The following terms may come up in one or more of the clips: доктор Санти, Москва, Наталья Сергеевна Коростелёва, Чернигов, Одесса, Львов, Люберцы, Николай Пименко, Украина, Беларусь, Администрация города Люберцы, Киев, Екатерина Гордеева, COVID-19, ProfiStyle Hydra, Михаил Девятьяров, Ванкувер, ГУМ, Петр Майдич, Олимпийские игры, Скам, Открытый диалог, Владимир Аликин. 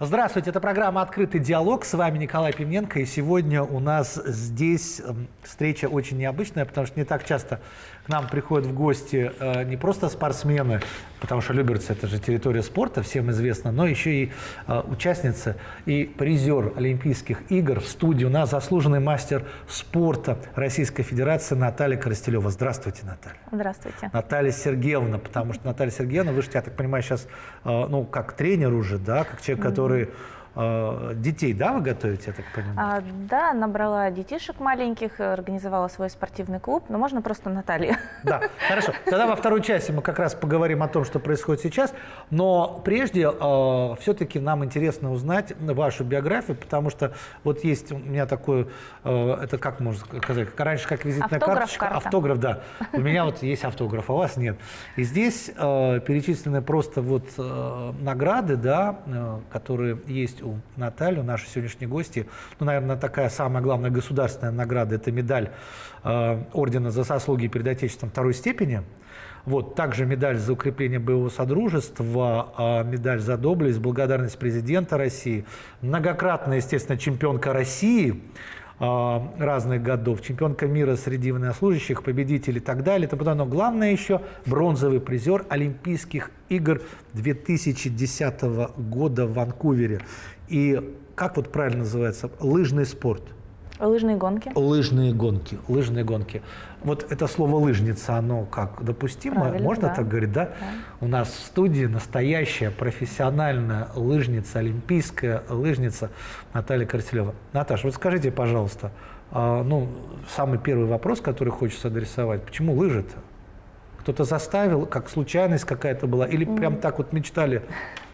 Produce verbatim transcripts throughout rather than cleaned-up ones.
Здравствуйте, это программа «Открытый диалог». С вами Николай Пименко. И сегодня у нас здесь встреча очень необычная, потому что не так часто к нам приходят в гости не просто спортсмены, потому что Люберцы – это же территория спорта, всем известно, но еще и участницы и призер Олимпийских игр. В студии у нас заслуженный мастер спорта Российской Федерации Наталья Коростелёва. Здравствуйте, Наталья. Здравствуйте. Наталья Сергеевна, потому что Наталья Сергеевна, вы же, я так понимаю, сейчас, ну, как тренер уже, да, как человек, который... Детей, да, вы готовите, я так понимаю? А, да, набрала детишек маленьких, организовала свой спортивный клуб, но можно просто Наталья. Да, хорошо. Тогда во второй части мы как раз поговорим о том, что происходит сейчас, но прежде э, все-таки нам интересно узнать вашу биографию, потому что вот есть у меня такое, э, это как можно сказать, раньше как визитная карточка, автограф, да. У меня вот есть автограф, а у вас нет. И здесь э, перечислены просто вот э, награды, да, э, которые есть у У Наталью, наши сегодняшние гости. Ну, наверное, такая самая главная государственная награда – это медаль э, ордена за заслуги перед Отечеством второй степени. Вот, также медаль за укрепление боевого содружества, э, медаль за доблесть, благодарность президента России, многократная, естественно, чемпионка России э, разных годов, чемпионка мира среди военнослужащих, победителей и так далее. Но главное еще – бронзовый призер Олимпийских игр две тысячи десятого года в Ванкувере. И как вот правильно называется? Лыжный спорт. Лыжные гонки. Лыжные гонки. Лыжные гонки. Вот это слово «лыжница», оно как допустимо? Правильно, можно, да, так говорить, да? Да? У нас в студии настоящая профессиональная лыжница, олимпийская лыжница Наталья Коростелёва. Наташа, вот скажите, пожалуйста, ну, самый первый вопрос, который хочется адресовать, почему лыжи-то? Кто-то заставил, как случайность какая-то была, или mm. прям так вот мечтали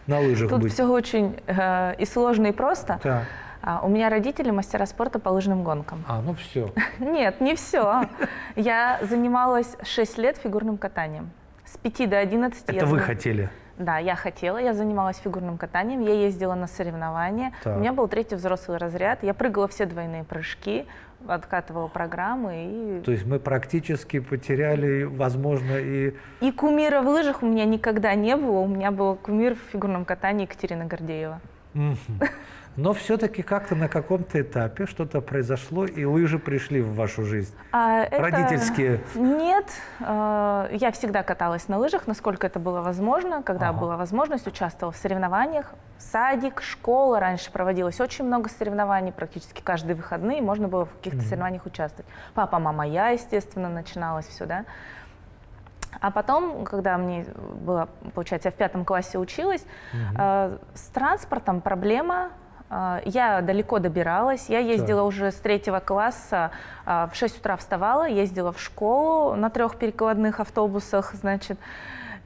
на лыжах Тут быть? Тут все очень э, и сложно, и просто. Да. А, у меня родители мастера спорта по лыжным гонкам. А, ну все. Нет, не все. Я занималась шесть лет фигурным катанием. С пяти до одиннадцати. Это вы хотели? Да, я хотела. Я занималась фигурным катанием, я ездила на соревнования. Так. У меня был третий взрослый разряд. Я прыгала все двойные прыжки, откатывала программы. И... То есть мы практически потеряли, возможно, и... И кумира в лыжах у меня никогда не было. У меня был кумир в фигурном катании Екатерина Гордеева. Mm-hmm. Но все-таки как-то на каком-то этапе что-то произошло, и лыжи пришли в вашу жизнь. А Родительские? Это... Нет. Я всегда каталась на лыжах, насколько это было возможно. Когда ага. была возможность, участвовала в соревнованиях. Садик, школа. Раньше проводилось очень много соревнований. Практически каждые выходные можно было в каких-то mm-hmm. соревнованиях участвовать. Папа, мама, я, естественно, начиналось все, да. А потом, когда мне было, получается, я в пятом классе училась, mm-hmm. с транспортом проблема... Я далеко добиралась, я ездила так. уже с третьего класса, в шесть утра вставала, ездила в школу на трех перекладных автобусах, значит,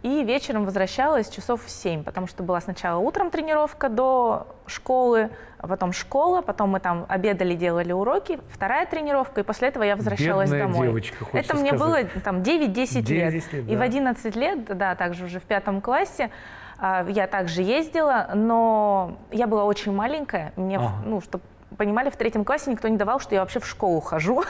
и вечером возвращалась часов в семь, потому что была сначала утром тренировка до школы, потом школа, потом мы там обедали, делали уроки, вторая тренировка, и после этого я возвращалась Бедная домой. Девочка, Это мне сказать. было там девять-десять лет, лет, и да. в одиннадцать лет, да, также уже в пятом классе, я также ездила, но я была очень маленькая. Мне, ага. ну, чтобы понимали, в третьем классе никто не давал, что я вообще в школу хожу.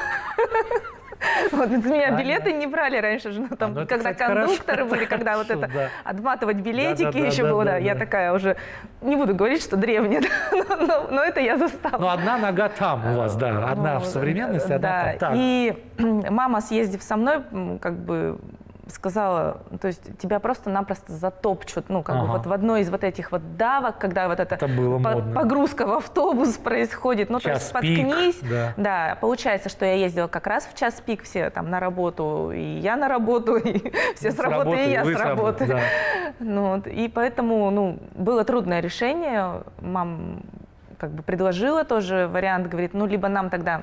Вот, из меня билеты не брали раньше же, там, а, ну, когда кстати, кондукторы хорошо, были, когда хорошо, вот это, да. отматывать билетики да, да, еще да, было, да, да, да, я такая уже, не буду говорить, что древняя, но, но, но это я застала. Но одна нога там у вас, да, одна ну, в современности, да. одна там. Так. И мама, съездив со мной, как бы... сказала, то есть тебя просто-напросто затопчут, ну, как ага. бы вот в одной из вот этих вот давок, когда вот эта это по погрузка в автобус происходит, ну, час то есть споткнись, да. да, получается, что я ездила как раз в час пик, все там на работу, и я на работу, и все с работы, и я с работы, да. ну, вот, и поэтому, ну, было трудное решение, мам как бы предложила тоже вариант, говорит, ну, либо нам тогда...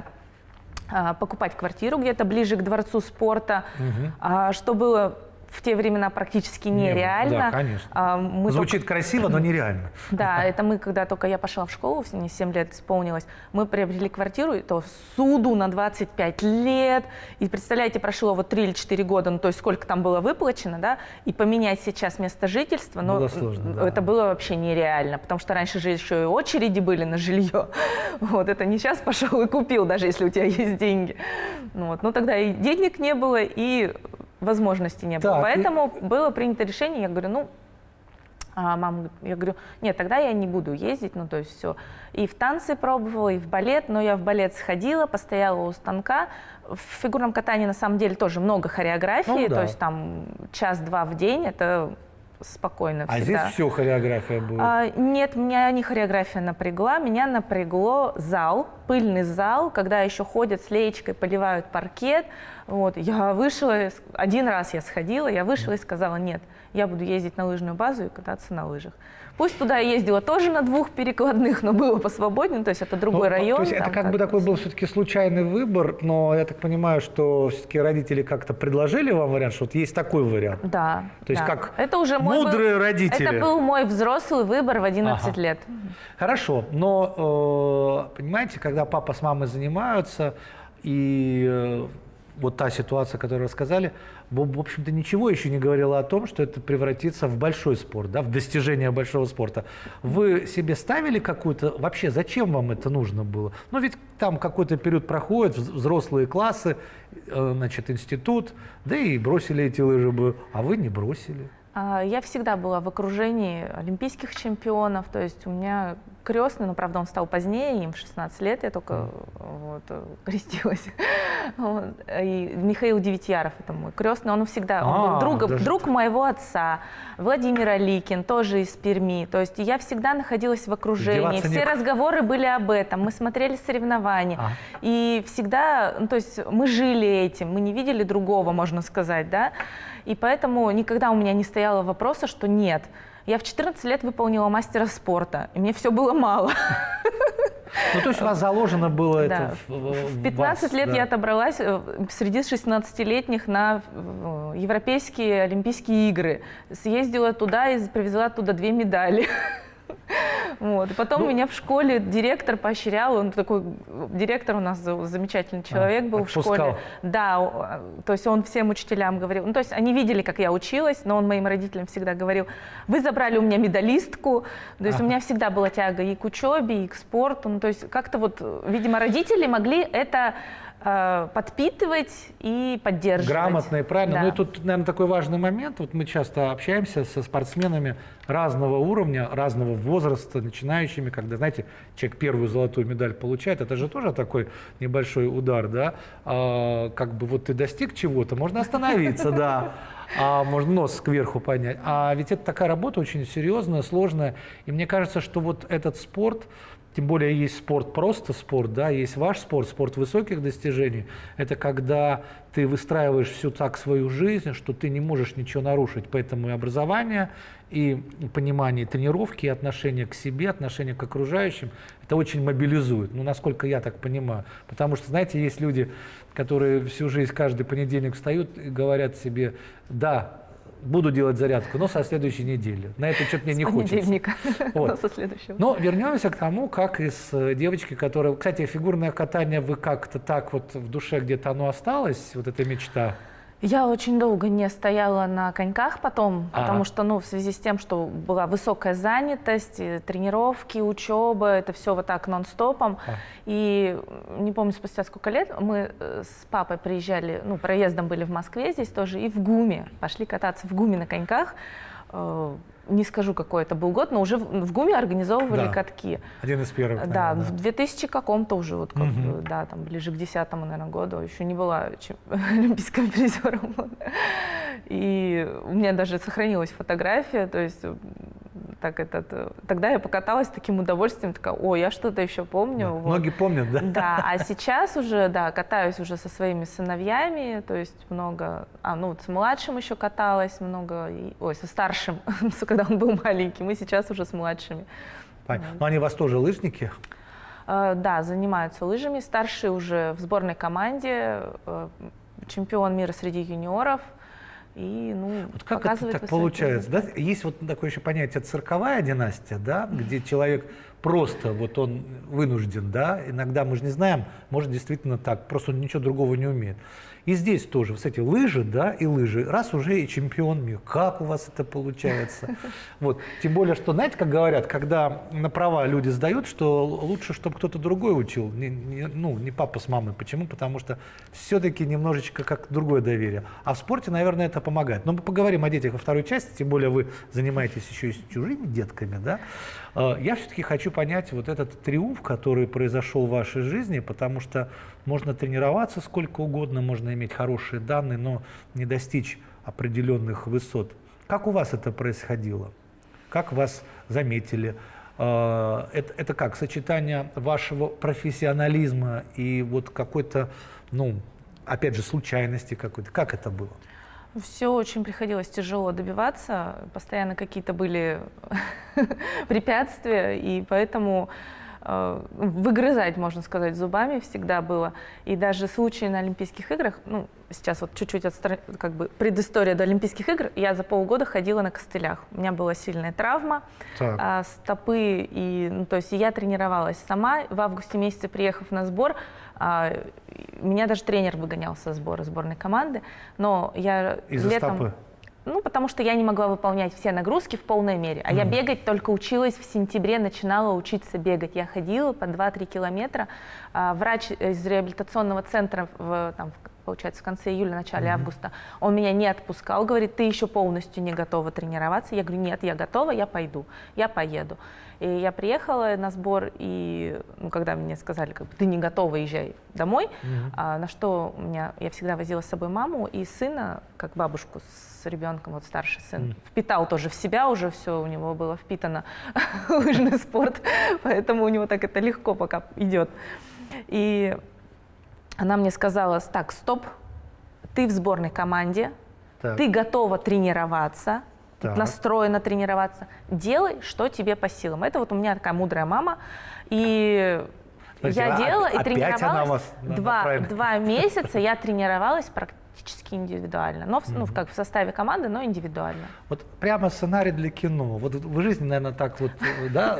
покупать квартиру где-то ближе к дворцу спорта, угу. что было в те времена практически нереально. Да, конечно. Мы Звучит только... красиво, но нереально. Да, это мы, когда только я пошла в школу, мне семь лет исполнилось, мы приобрели квартиру, и то суду на двадцать пять лет. И представляете, прошло вот три или четыре года, ну то есть сколько там было выплачено, да, и поменять сейчас место жительства, но было сложно, это да. было вообще нереально, потому что раньше же еще и очереди были на жилье. Вот, это не сейчас пошел и купил, даже если у тебя есть деньги. Вот. Но тогда и денег не было, и... возможности не было. Так, Поэтому и... было принято решение, я говорю, ну, А мама, я говорю, нет, тогда я не буду ездить, ну то есть все. И в танцы пробовала, и в балет, но я в балет сходила, постояла у станка. В фигурном катании на самом деле тоже много хореографии, ну, да. То есть там час-два в день, это спокойно всегда. А здесь все хореография была? А, нет, меня не хореография напрягла, меня напрягло зал, пыльный зал, когда еще ходят с леечкой, поливают паркет. Вот, я вышла, один раз я сходила, я вышла и сказала, нет, я буду ездить на лыжную базу и кататься на лыжах. Пусть туда я ездила тоже на двух перекладных, но было посвободнее, то есть это другой ну, район. То есть там, это как, как бы такой был все-таки случайный выбор, но я так понимаю, что все-таки родители как-то предложили вам вариант, что вот есть такой вариант. Да. То есть да. Как это уже мудрые был, родители. Это был мой взрослый выбор в одиннадцать ага. лет. Хорошо, но понимаете, когда папа с мамой занимаются и... Вот та ситуация, которую рассказали, в общем-то, ничего еще не говорила о том, что это превратится в большой спорт, да, в достижение большого спорта. Вы себе ставили какую-то... Вообще, зачем вам это нужно было? Ну, ведь там какой-то период проходит, взрослые классы, значит, институт, да и бросили эти лыжи бы, а вы не бросили. Я всегда была в окружении олимпийских чемпионов, то есть у меня крестный, но, правда, он стал позднее, им в шестнадцать лет, я только вот, крестилась. И Михаил Девятьяров, это мой крестный, он всегда, он был друг, друг моего отца, Владимир Аликин, тоже из Перми, то есть я всегда находилась в окружении, все разговоры были об этом, мы смотрели соревнования, и всегда, то есть мы жили этим, мы не видели другого, можно сказать, да, и поэтому никогда у меня не стояло вопроса, что нет. Я в четырнадцать лет выполнила мастера спорта, и мне все было мало. Ну, то есть у вас заложено было это в пятнадцать лет я отобралась среди шестнадцатилетних на европейские Олимпийские игры. Съездила туда и привезла оттуда две медали. Вот. И потом ну, меня в школе директор поощрял, он такой, директор у нас замечательный человек а, был отпускал. В школе. Да, то есть он всем учителям говорил, ну то есть они видели, как я училась, но он моим родителям всегда говорил, вы забрали у меня медалистку, то есть а. у меня всегда была тяга и к учебе, и к спорту, ну то есть как-то вот, видимо, родители могли это... подпитывать и поддерживать. Грамотно и правильно. Да. Ну и тут, наверное, такой важный момент. Вот мы часто общаемся со спортсменами разного уровня, разного возраста, начинающими, когда, знаете, человек первую золотую медаль получает, это же тоже такой небольшой удар, да? А, как бы вот ты достиг чего-то, можно остановиться, да. А можно нос кверху поднять. А ведь это такая работа очень серьезная, сложная. И мне кажется, что вот этот спорт, тем более есть спорт, просто спорт, да, есть ваш спорт, спорт высоких достижений. Это когда ты выстраиваешь всю так свою жизнь, что ты не можешь ничего нарушить. Поэтому и образование, и понимание тренировки, и отношение к себе, отношение к окружающим, это очень мобилизует, ну, насколько я так понимаю. Потому что, знаете, есть люди, которые всю жизнь, каждый понедельник встают и говорят себе, да, буду делать зарядку, но со следующей недели. На это что-то мне не хочется. Вот. Но со следующего. Но вернемся к тому, как из девочки, которая... Кстати, фигурное катание, вы как-то так вот в душе где-то оно осталось, вот эта мечта? Я очень долго не стояла на коньках потом, а-а. Потому что, ну, в связи с тем, что была высокая занятость, тренировки, учеба, это все вот так нон-стопом. А-а. И не помню, спустя сколько лет мы с папой приезжали, ну, проездом были в Москве здесь тоже, и в ГУМе. Пошли кататься в ГУМе на коньках. Не скажу, какой это был год, но уже в ГУМе организовывали да. катки. Один из первых. Да, наверное, в двухтысячном каком-то уже, вот, как, угу. да, там, ближе к десятому, наверное, году, еще не была чем, олимпийским призером. И у меня даже сохранилась фотография, то есть так этот, тогда я покаталась с таким удовольствием, такая, о, я что-то еще помню. Да. Вот. Многие помнят, да? Да, а сейчас уже, да, катаюсь уже со своими сыновьями, то есть много, а, ну, вот с младшим еще каталась много, и, ой, со старшим, когда он был маленький, мы сейчас уже с младшими. Понятно. Но они у вас тоже лыжники? Э, да, занимаются лыжами. Старшие уже в сборной команде, э, чемпион мира среди юниоров. И, ну, вот как это так получается? Да? Есть вот такое еще понятие цирковая династия, да? Где человек просто вот он вынужден, да, иногда мы же не знаем, может действительно так, просто он ничего другого не умеет. И здесь тоже, кстати, лыжи, да, и лыжи, раз уже и чемпион мира, как у вас это получается? Вот, тем более, что, знаете, как говорят, когда на права люди сдают, что лучше, чтобы кто-то другой учил, не, не, ну, не папа с мамой. Почему? Потому что все-таки немножечко как другое доверие. А в спорте, наверное, это помогает. Но мы поговорим о детях во второй части, тем более вы занимаетесь еще и с чужими детками, да? Я все-таки хочу понять вот этот триумф, который произошел в вашей жизни, потому что можно тренироваться сколько угодно, можно иметь хорошие данные, но не достичь определенных высот. Как у вас это происходило? Как вас заметили? Это, это как? Сочетание вашего профессионализма и вот какой-то, ну, опять же, случайности какой-то. Как это было? Все очень приходилось тяжело добиваться. Постоянно какие-то были препятствия, и поэтому... выгрызать, можно сказать, зубами всегда было. И даже случаи на Олимпийских играх, ну, сейчас вот чуть-чуть отстр... как бы предыстория до Олимпийских игр, я за полгода ходила на костылях. У меня была сильная травма, а, стопы, и, ну, то есть я тренировалась сама. В августе месяце, приехав на сбор, а, меня даже тренер выгонял со сбора сборной команды, но я из-за летом... стопы? Ну, потому что я не могла выполнять все нагрузки в полной мере. А mm. я бегать только училась в сентябре, начинала учиться бегать. Я ходила по два-три километра. А, врач из реабилитационного центра, в, там, получается, в конце июля, начале mm. августа, он меня не отпускал. Говорит, ты еще полностью не готова тренироваться. Я говорю, нет, я готова, я пойду, я поеду. И я приехала на сбор, и ну, когда мне сказали, как бы, ты не готова, езжай домой, mm. а, на что у меня, я всегда возила с собой маму и сына, как бабушку с ребенком, вот старший сын, впитал тоже в себя, уже все у него было впитано, лыжный спорт, поэтому у него так это легко пока идет. И она мне сказала, так, стоп, ты в сборной команде, так. ты готова тренироваться, так. настроена тренироваться, делай, что тебе по силам. Это вот у меня такая мудрая мама, и... Смотрите, я делала и тренировалась два, два месяца, я тренировалась практически индивидуально, но в, ну, как в составе команды, но индивидуально. Вот прямо сценарий для кино. Вот в жизни, наверное, так вот, да,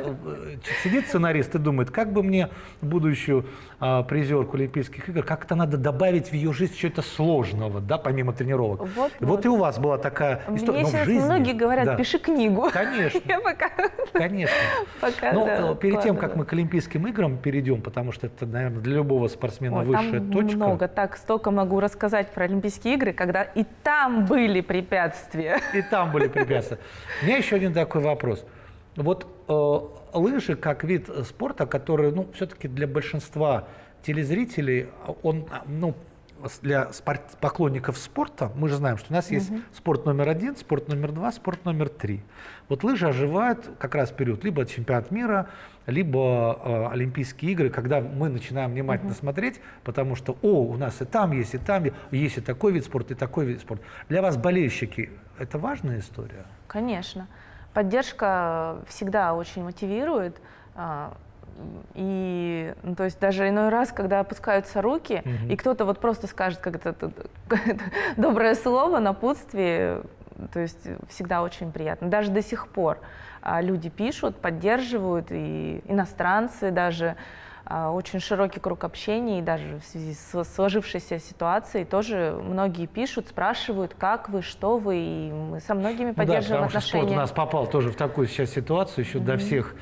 сидит сценарист и думает, как бы мне будущую а, призерку Олимпийских игр, как-то надо добавить в ее жизнь чего-то сложного, да, помимо тренировок. Вот, вот, вот. И у вас была такая история. Мне сейчас жизни, многие говорят, да. пиши книгу. Конечно. Я пока... Конечно. Пока, но да, перед тем, как мы к Олимпийским играм перейдем, потому что это, наверное, для любого спортсмена Ой, высшая там точка. Много, так, столько могу рассказать про Олимпийские игры, когда и там были препятствия. И там были препятствия. У меня еще один такой вопрос. Вот э, лыжи как вид спорта, который, ну, все-таки для большинства телезрителей, он, ну, для спорт, поклонников спорта, мы же знаем, что у нас есть угу. спорт номер один, спорт номер два, спорт номер три. Вот лыжи оживают как раз в период либо чемпионат мира, либо э, Олимпийские игры, когда мы начинаем внимательно угу. смотреть, потому что, о, у нас и там есть, и там есть, и такой вид спорта, и такой вид спорта. Для вас, болельщики, это важная история? Конечно. Поддержка всегда очень мотивирует. И, ну, то есть даже иной раз, когда опускаются руки, угу. и кто-то вот просто скажет как-то доброе слово, напутствие, то есть всегда очень приятно. Даже до сих пор а, люди пишут, поддерживают, и иностранцы даже, а, очень широкий круг общения, и даже в связи с сложившейся ситуацией тоже многие пишут, спрашивают, как вы, что вы, и мы со многими поддерживаем ну да, потому отношения. Потому что спорт у нас попал тоже в такую сейчас ситуацию, еще угу. до всех...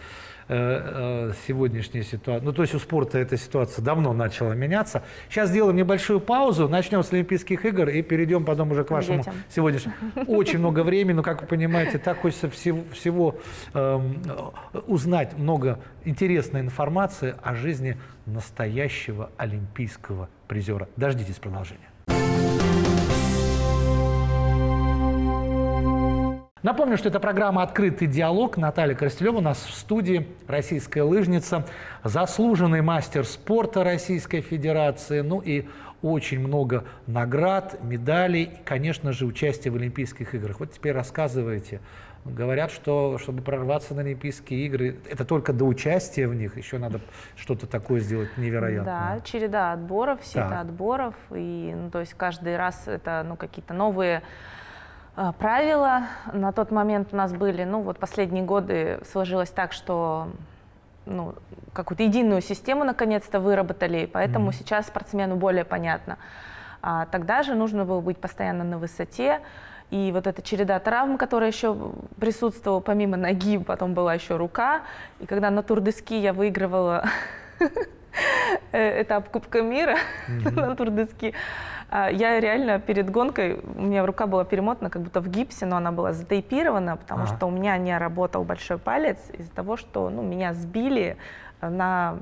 сегодняшняя ситуация. Ну, то есть у спорта эта ситуация давно начала меняться. Сейчас сделаем небольшую паузу, начнем с Олимпийских игр и перейдем потом уже к вашему детям. Сегодняшнему. Очень много времени, но, как вы понимаете, так хочется всего, всего э, узнать много интересной информации о жизни настоящего олимпийского призера. Дождитесь продолжения. Напомню, что это программа «Открытый диалог». Наталья Коростелёва у нас в студии, российская лыжница, заслуженный мастер спорта Российской Федерации, ну и очень много наград, медалей и, конечно же, участие в Олимпийских играх. Вот теперь рассказывайте. Говорят, что чтобы прорваться на Олимпийские игры, это только до участия в них, еще надо что-то такое сделать невероятное. Да, череда отборов, сета да. отборов, и, ну, то есть каждый раз это, ну, какие-то новые... правила. На тот момент у нас были, ну вот последние годы сложилось так, что ну, какую-то единую систему наконец-то выработали, поэтому mm-hmm. сейчас спортсмену более понятно. А тогда же нужно было быть постоянно на высоте, и вот эта череда травм, которая еще присутствовала, помимо ноги, потом была еще рука, и когда на турдески я выигрывала этап Кубка мира на турдески, я реально перед гонкой, у меня рука была перемотана, как будто в гипсе, но она была затейпирована, потому что у меня не работал большой палец из-за того, что меня сбили на...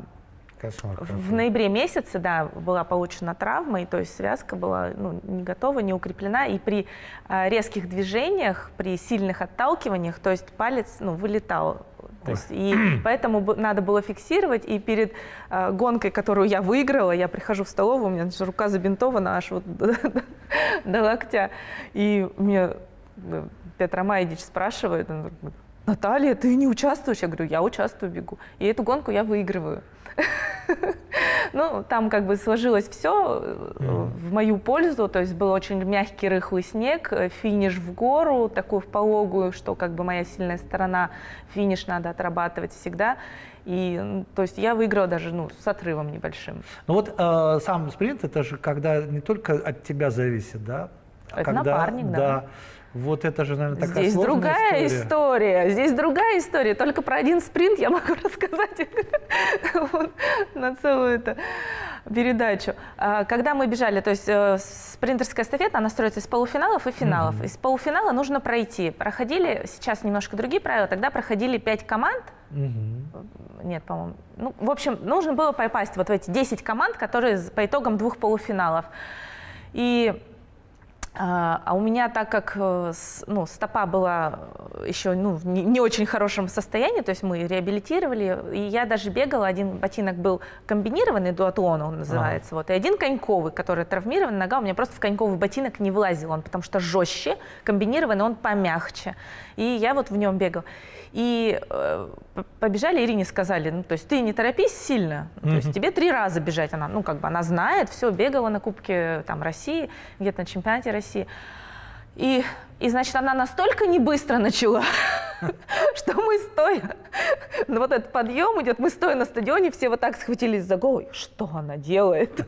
В ноябре месяце, да, была получена травма, и то есть связка была, ну, не готова, не укреплена, и при э, резких движениях, при сильных отталкиваниях, то есть палец, ну, вылетал. То есть, и поэтому надо было фиксировать, и перед э, гонкой, которую я выиграла, я прихожу в столовую, у меня рука забинтована аж вот до локтя, и меня Петр Майдич спрашивает, он говорит: Наталья, ты не участвуешь? Я говорю, я участвую, бегу. И эту гонку я выигрываю. Ну, там как бы сложилось все в мою пользу, то есть был очень мягкий, рыхлый снег, финиш в гору, такую в пологую, что как бы моя сильная сторона, финиш надо отрабатывать всегда. И, то есть я выиграла даже, ну, с отрывом небольшим. Ну вот э, сам спринт, это же когда не только от тебя зависит, да? Это когда, напарник, да. да. Вот это же, наверное, такая Здесь другая история. история. Здесь другая история. Только про один спринт я могу рассказать на целую эту передачу. Когда мы бежали, то есть спринтерская эстафета, она строится из полуфиналов и финалов. Из полуфинала нужно пройти. Проходили, сейчас немножко другие правила, тогда проходили пять команд. Нет, по-моему. Ну, в общем, нужно было попасть вот в эти десять команд, которые по итогам двух полуфиналов. И... А у меня, так как, ну, стопа была еще, ну, в не очень хорошем состоянии, то есть мы реабилитировали, и я даже бегала, один ботинок был комбинированный, дуатлон он называется, а. вот, и один коньковый, который травмирован, нога у меня просто в коньковый ботинок не влазил, он потому что жестче, комбинированный, он помягче, и я вот в нем бегала. И э, побежали, Ирине сказали, ну, то есть ты не торопись сильно, mm-hmm. то есть тебе три раза бежать, она, ну, как бы она знает, все, бегала на Кубке там России, где-то на чемпионате России. И, и, значит, она настолько не быстро начала, что мы стоя, ну, вот этот подъем идет, мы стоя на стадионе, все вот так схватились за голову, что она делает?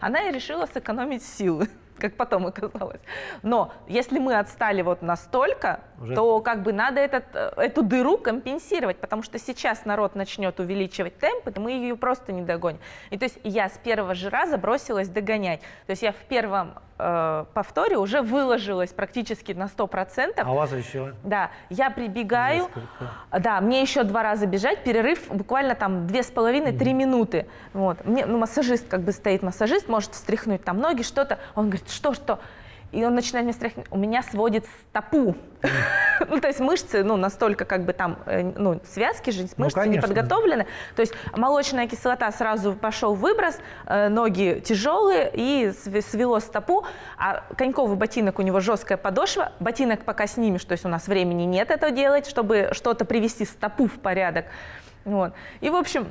Она и решила сэкономить силы, как потом оказалось. Но если мы отстали вот настолько, Уже... то как бы надо этот, эту дыру компенсировать, потому что сейчас народ начнет увеличивать темп, и мы ее просто не догоним. И то есть я с первого же раза бросилась догонять. То есть я в первом э, повторе уже выложилась практически на сто процентов. А у вас еще? Да, я прибегаю, Несколько. да, мне еще два раза бежать, перерыв буквально там две с половиной — три минуты. Вот. Мне, ну, массажист как бы стоит, массажист может встряхнуть там ноги, что-то, он говорит, что, что? И он начинает мне стряхнуть, у меня сводит стопу. Ну, то есть мышцы, ну, настолько как бы там, ну, связки же, мышцы не подготовлены. То есть молочная кислота, сразу пошел выброс, ноги тяжелые, и свело стопу, а коньковый ботинок, у него жесткая подошва, ботинок пока снимешь, то есть у нас времени нет это делать, чтобы что-то привести стопу в порядок. Вот. И, в общем...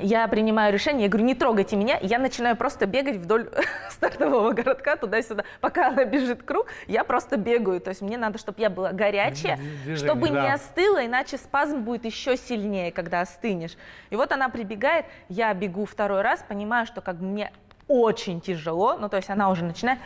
Я принимаю решение, я говорю, не трогайте меня, я начинаю просто бегать вдоль стартового городка, туда-сюда. Пока она бежит круг, я просто бегаю. То есть мне надо, чтобы я была горячая, Движение, чтобы да. не остыла, иначе спазм будет еще сильнее, когда остынешь. И вот она прибегает, я бегу второй раз, понимаю, что как бы мне очень тяжело, ну то есть она уже начинает...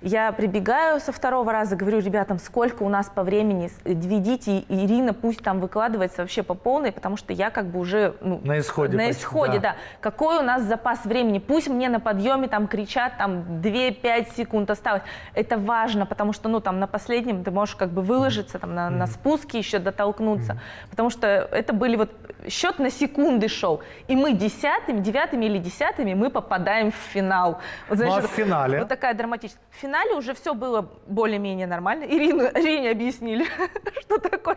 Я прибегаю со второго раза, говорю ребятам, сколько у нас по времени, ведите, Ирина пусть там выкладывается вообще по полной, потому что я как бы уже, ну, на исходе, на исходе почти, да. да. Какой у нас запас времени? Пусть мне на подъеме там кричат, там две-пять секунд осталось. Это важно, потому что, ну, там на последнем ты можешь как бы выложиться, там на, mm-hmm. на спуске еще дотолкнуться, mm-hmm. потому что это были вот, счет на секунды шел, и мы десятыми, девятыми или десятыми мы попадаем в финал. Вот, значит, ну, а в финале? Вот такая драматичная. В финале уже все было более-менее нормально. Ирину, Ирине объяснили, что такое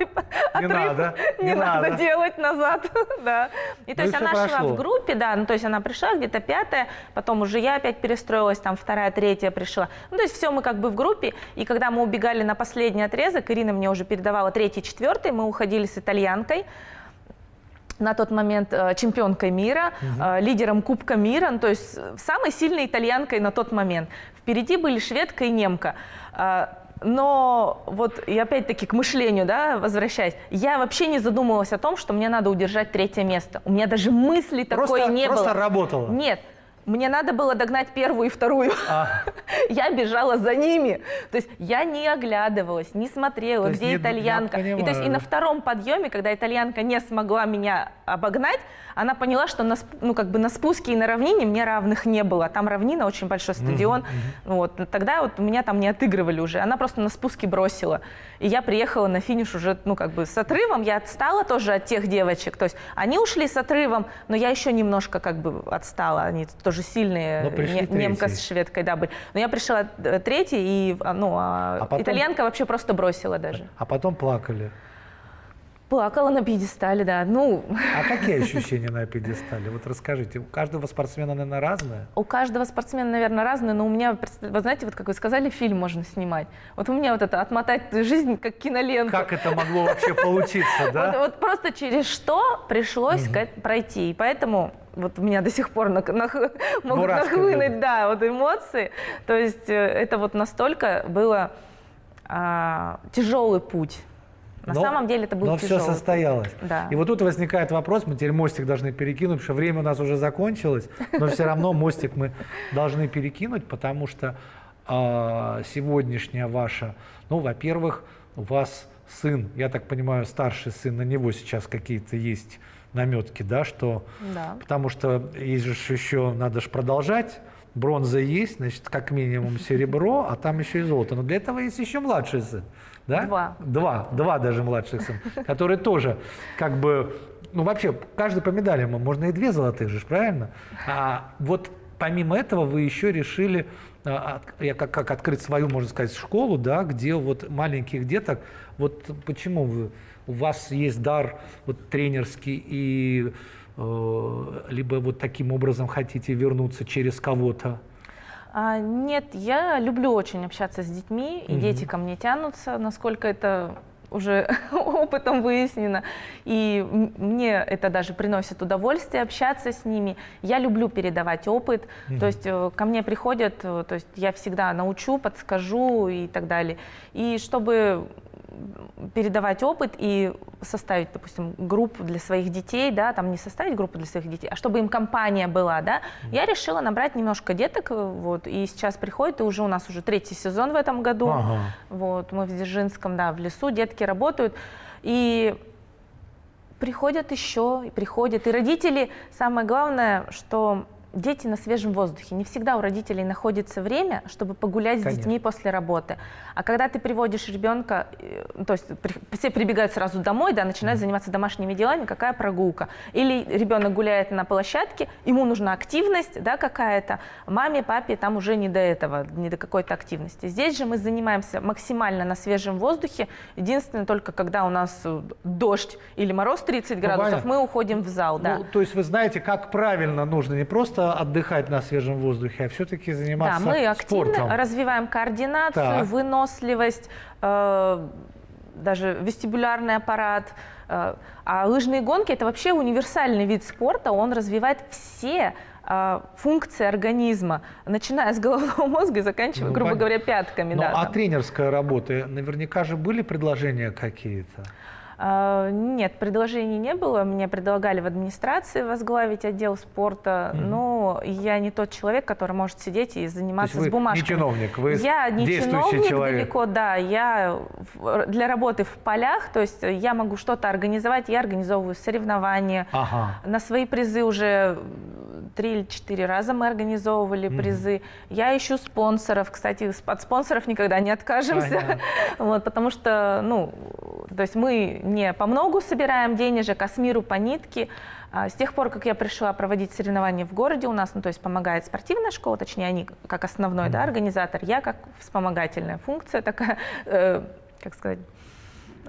отрыв. Не надо, не не надо. надо делать назад. Да. И, ну, то есть она прошло. шла в группе, да, ну, то есть она пришла где-то пятая, потом уже я опять перестроилась, там вторая, третья пришла. Ну, то есть все мы как бы в группе, и когда мы убегали на последний отрезок, Ирина мне уже передавала третий, четвертый, мы уходили с итальянкой. На тот момент чемпионкой мира, угу. лидером Кубка мира, ну, то есть самой сильной итальянкой на тот момент. Впереди были шведка и немка. Но вот и опять-таки к мышлению, да, возвращаясь, я вообще не задумывалась о том, что мне надо удержать третье место. У меня даже мысли просто, такой не просто было. Просто работала? Нет. Мне надо было догнать первую и вторую. А. Я бежала за ними. То есть я не оглядывалась, не смотрела, то где итальянка. Не, и, то есть, и на втором подъеме, когда итальянка не смогла меня обогнать, она поняла, что на, ну, как бы на спуске и на равнине мне равных не было. Там равнина, очень большой стадион. Mm-hmm. Вот. Тогда вот меня там не отыгрывали уже. Она просто на спуске бросила. И я приехала на финиш уже, ну, как бы с отрывом. Я отстала тоже от тех девочек. То есть они ушли с отрывом, но я еще немножко как бы отстала. Они тоже сильные, не, немка с шведкой, да, были. Но я пришла третьей, и ну, а а потом, итальянка вообще просто бросила даже. А потом плакали? Плакала на пьедестале, да. Ну. А какие ощущения на пьедестале? Вот расскажите. У каждого спортсмена, наверное, разное? У каждого спортсмена, наверное, разное, но у меня, вы знаете, вот как вы сказали, фильм можно снимать. Вот у меня вот это отмотать жизнь как киноленту. Как это могло вообще получиться, да? Вот просто через что пришлось пройти. И поэтому... Вот у меня до сих пор на, на, могут нахлынуть, да, вот эмоции. То есть это вот настолько было а, тяжелый путь. На но, самом деле это было тяжело. Но все состоялось. Да. И вот тут возникает вопрос, мы теперь мостик должны перекинуть, потому что время у нас уже закончилось, но все равно мостик мы должны перекинуть, потому что а, сегодняшняя ваша, ну, во-первых, у вас сын, я так понимаю, старший сын, на него сейчас какие-то есть... наметки, да, что, да. Потому что есть же еще, надо же продолжать, бронза есть, значит, как минимум серебро, а там еще и золото, но для этого есть еще младший сын, да? Два. Два, два даже младших сына, которые тоже, как бы, ну вообще, каждый по медалям, можно и две золотых же, правильно? А вот помимо этого вы еще решили, как, как открыть свою, можно сказать, школу, да, где вот маленьких деток, вот почему вы... У вас есть дар вот, тренерский, и э, либо вот таким образом хотите вернуться через кого-то? А, нет, я люблю очень общаться с детьми, и угу. дети ко мне тянутся, насколько это уже опытом выяснено. И мне это даже приносит удовольствие общаться с ними. Я люблю передавать опыт, угу. то есть ко мне приходят, то есть я всегда научу, подскажу и так далее. И чтобы... передавать опыт и составить, допустим, группу для своих детей, да, там не составить группу для своих детей, а чтобы им компания была, да, mm-hmm. я решила набрать немножко деток, вот, и сейчас приходит, и уже у нас уже третий сезон в этом году, ага. вот, мы в Дзержинском, да, в лесу, детки работают, и приходят еще, и приходят, и родители, самое главное, что... Дети на свежем воздухе. Не всегда у родителей находится время, чтобы погулять Конечно. С детьми после работы. А когда ты приводишь ребенка, то есть при, все прибегают сразу домой, да, начинают mm-hmm. заниматься домашними делами, какая прогулка? Или ребенок гуляет на площадке, ему нужна активность, да, какая-то. Маме, папе там уже не до этого, не до какой-то активности. Здесь же мы занимаемся максимально на свежем воздухе. Единственное, только когда у нас дождь или мороз тридцать градусов, ну, мы уходим в зал. Да. Ну, то есть вы знаете, как правильно нужно не просто отдыхать на свежем воздухе, а все-таки заниматься спортом. Да, мы активно спортом. Развиваем координацию, так. выносливость, э, даже вестибулярный аппарат. Э, а лыжные гонки – это вообще универсальный вид спорта, он развивает все э, функции организма, начиная с головного мозга и заканчивая, ну, грубо говоря, пятками. Ну, да, а там. Тренерская работа, наверняка же были предложения какие-то? Нет, предложений не было. Меня предлагали в администрации возглавить отдел спорта, mm-hmm. но я не тот человек, который может сидеть и заниматься с бумажкой. Вы не чиновник, вы я не чиновник человек. Далеко, да. Я для работы в полях, то есть я могу что-то организовать, я организовываю соревнования. Ага. На свои призы уже три или четыре раза мы организовывали mm-hmm. призы. Я ищу спонсоров, кстати, от спонсоров никогда не откажемся, вот, потому что, ну, то есть мы не по многу собираем денежек, а с миру по нитке. С тех пор, как я пришла проводить соревнования в городе, у нас, ну, то есть помогает спортивная школа, точнее, они как основной, да, организатор, я как вспомогательная функция такая, э, как сказать,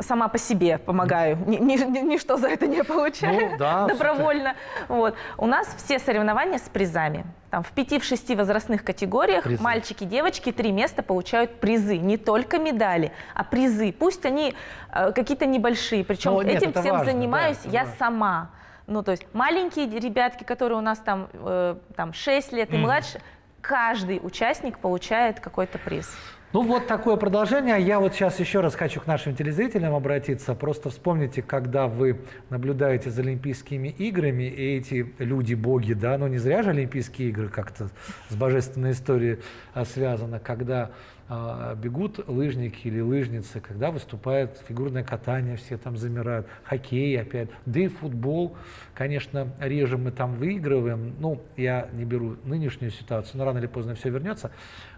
сама по себе помогаю, ни, ни, ни, ничто за это не получаю, ну, да, добровольно. Вот. У нас все соревнования с призами. Там в пяти-шести возрастных категориях призы. Мальчики, девочки, три места получают призы. Не только медали, а призы. Пусть они э, какие-то небольшие. Причем ну, нет, этим всем важно, занимаюсь да, я важно. Сама. Ну, то есть маленькие ребятки, которые у нас там, э, там шесть лет и mm. младше, каждый участник получает какой-то приз. Ну вот такое продолжение. Я вот сейчас еще раз хочу к нашим телезрителям обратиться. Просто вспомните, когда вы наблюдаете за Олимпийскими играми, и эти люди-боги, да, ну не зря же Олимпийские игры как-то с божественной историей связано, когда э, бегут лыжники или лыжницы, когда выступает фигурное катание, все там замирают, хоккей опять, да и футбол, конечно, реже мы там выигрываем, ну, я не беру нынешнюю ситуацию, но рано или поздно все вернется.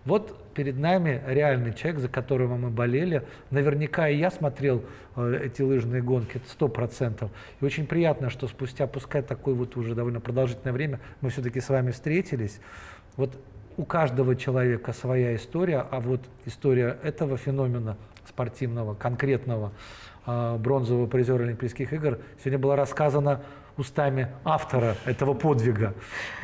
Вот перед нами реальный человек, за которого мы болели. Наверняка и я смотрел э, эти лыжные гонки сто процентов. И очень приятно, что спустя, пускай такое вот уже довольно продолжительное время, мы все-таки с вами встретились. Вот у каждого человека своя история, а вот история этого феномена спортивного, конкретного э, бронзового призера Олимпийских игр сегодня была рассказана устами автора этого подвига.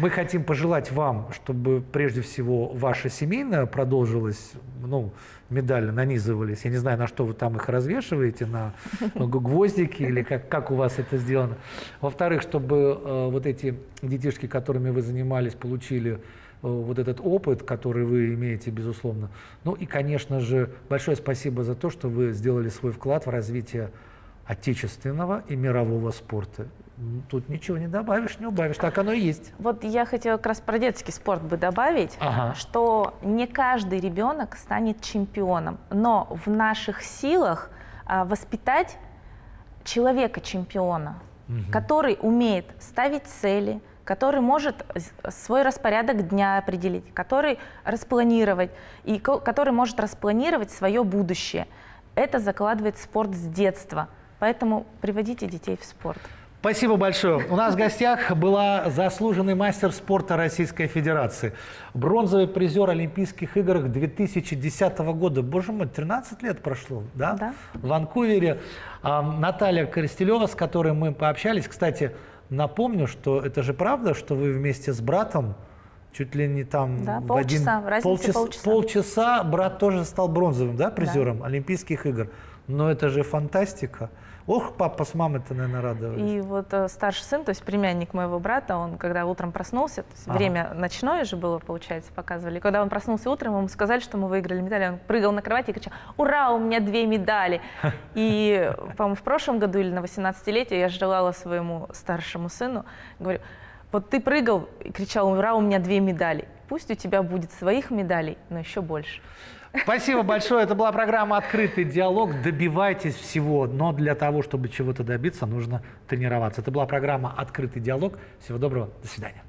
Мы хотим пожелать вам, чтобы прежде всего ваша семейная продолжилась, ну, медали нанизывались. Я не знаю, на что вы там их развешиваете, на гвоздики или как, как у вас это сделано. Во-вторых, чтобы э, вот эти детишки, которыми вы занимались, получили э, вот этот опыт, который вы имеете, безусловно. Ну и, конечно же, большое спасибо за то, что вы сделали свой вклад в развитие отечественного и мирового спорта. Тут ничего не добавишь, не убавишь, так оно и есть. Вот я хотела как раз про детский спорт бы добавить, ага. что не каждый ребенок станет чемпионом, но в наших силах воспитать человека-чемпиона, угу. который умеет ставить цели, который может свой распорядок дня определить, который распланировать, и который может распланировать свое будущее. Это закладывает спорт с детства, поэтому приводите детей в спорт. Спасибо большое. У нас в гостях была заслуженный мастер спорта Российской Федерации, бронзовый призер Олимпийских игр две тысячи десятого года. Боже мой, тринадцать лет прошло, да? Да. В Ванкувере. А, Наталья Коростелёва, с которой мы пообщались. Кстати, напомню, что это же правда, что вы вместе с братом чуть ли не там... Да, полчаса, один... разница полчаса, полчаса. Полчаса брат тоже стал бронзовым, да, призером да. Олимпийских игр. Но это же фантастика. Ох, папа с мамой-то, наверное, радовались. И вот э, старший сын, то есть племянник моего брата, он когда утром проснулся, то есть ага. время ночное же было, получается, показывали. И когда он проснулся утром, ему сказали, что мы выиграли медали. Он прыгал на кровати и кричал: ура, у меня две медали. И, по-моему, в прошлом году или на восемнадцатилетие я желала своему старшему сыну, говорю, вот ты прыгал и кричал: ура, у меня две медали. Пусть у тебя будет своих медалей, но еще больше. Спасибо большое. Это была программа «Открытый диалог». Добивайтесь всего, но для того, чтобы чего-то добиться, нужно тренироваться. Это была программа «Открытый диалог». Всего доброго. До свидания.